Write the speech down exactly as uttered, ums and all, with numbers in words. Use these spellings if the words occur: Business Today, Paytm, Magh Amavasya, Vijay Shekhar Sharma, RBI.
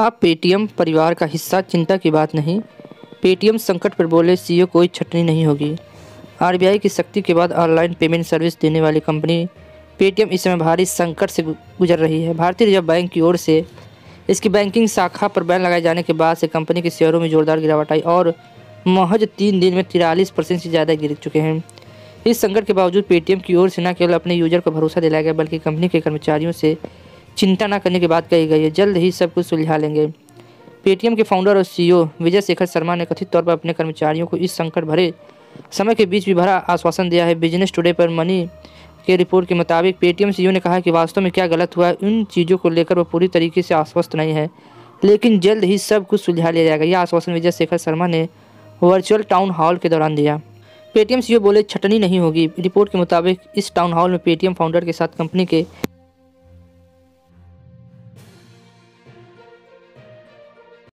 आप पेटीएम परिवार का हिस्सा, चिंता की बात नहीं। पेटीएम संकट पर बोले सीईओ, कोई छटनी नहीं होगी। आरबीआई की सख्ती के बाद ऑनलाइन पेमेंट सर्विस देने वाली कंपनी पेटीएम इस समय भारी संकट से गुजर रही है। भारतीय रिजर्व बैंक की ओर से इसकी बैंकिंग शाखा पर बैन लगाए जाने के बाद से कंपनी के शेयरों में जोरदार गिरावट आई और महज तीन दिन में तिरालीस परसेंट से ज़्यादा गिर चुके हैं। इस संकट के बावजूद पेटीएम की ओर से न केवल अपने यूजर को भरोसा दिलाया गया, बल्कि कंपनी के कर्मचारियों से चिंता न करने की बात कही गई है। जल्द ही सब कुछ सुलझा लेंगे। पेटीएम के फाउंडर और सीईओ विजय शेखर शर्मा ने कथित तौर पर अपने कर्मचारियों को इस संकट भरे समय के बीच भी भरा आश्वासन दिया है। बिजनेस टुडे पर मनी के रिपोर्ट के मुताबिक पेटीएम सीईओ ने कहा कि वास्तव में क्या गलत हुआ, उन चीज़ों को लेकर वह पूरी तरीके से आश्वस्त नहीं है, लेकिन जल्द ही सब कुछ सुलझा लिया जाएगा। यह आश्वासन विजय शेखर शर्मा ने वर्चुअल टाउन हॉल के दौरान दिया। पेटीएम सीईओ बोले, छटनी नहीं होगी। रिपोर्ट के मुताबिक इस टाउन हॉल में पेटीएम फाउंडर के साथ कंपनी के